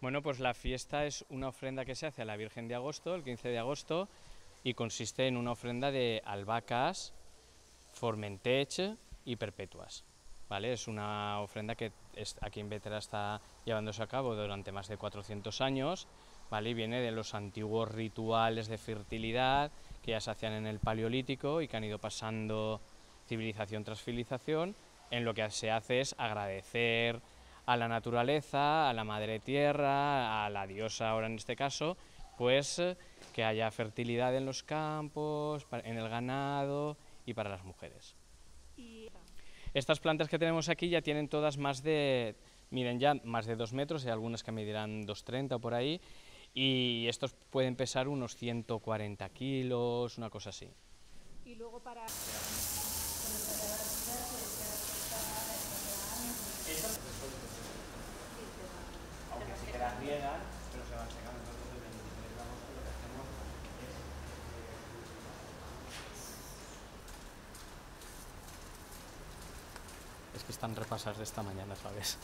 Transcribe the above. Bueno, pues la fiesta es una ofrenda que se hace a la Virgen de Agosto, el 15 de agosto, y consiste en una ofrenda de albahacas, formentech y perpetuas, ¿vale? Es una ofrenda que aquí en Bétera está llevándose a cabo durante más de 400 años, ¿vale? Y viene de los antiguos rituales de fertilidad que ya se hacían en el Paleolítico y que han ido pasando civilización tras civilización, en lo que se hace es agradecer a la naturaleza, a la madre tierra, a la diosa ahora en este caso, pues que haya fertilidad en los campos, en el ganado y para las mujeres. Estas plantas que tenemos aquí ya tienen todas más de, miren ya, más de 2 metros, hay algunas que medirán 2,30 o por ahí, y estos pueden pesar unos 140 kilos, una cosa así. Y luego para... aunque sí que las riegan, pero se van secando. Entonces el 23 de agosto lo que hacemos es... Es que están repasadas de esta mañana, ¿sabes?